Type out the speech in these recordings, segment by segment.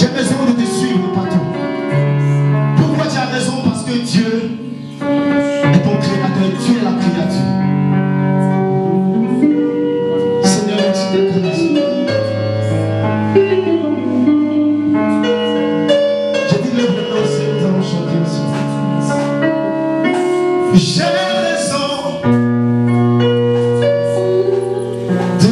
J'ai raison de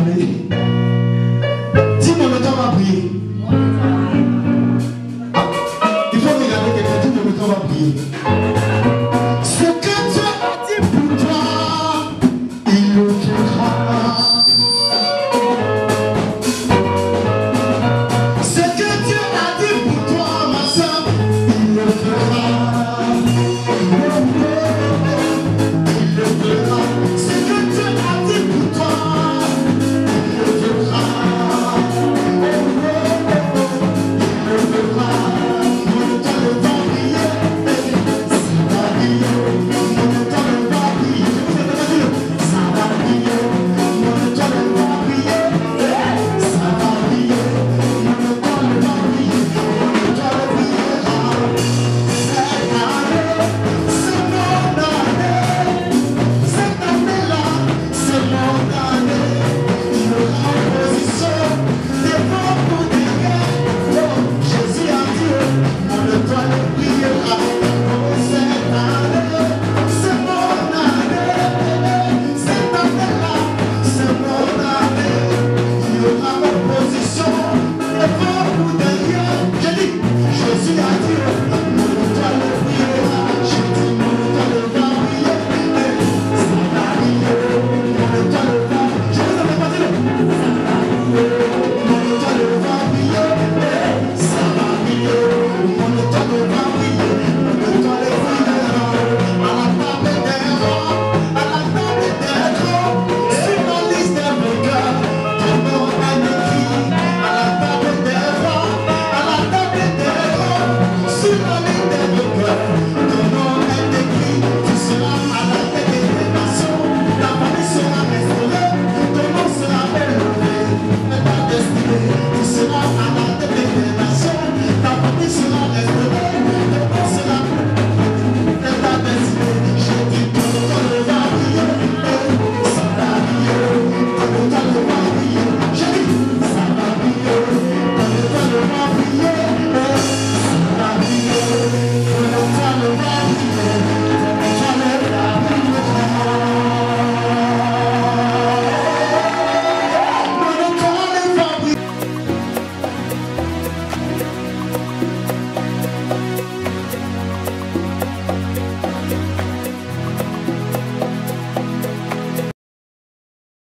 Amém.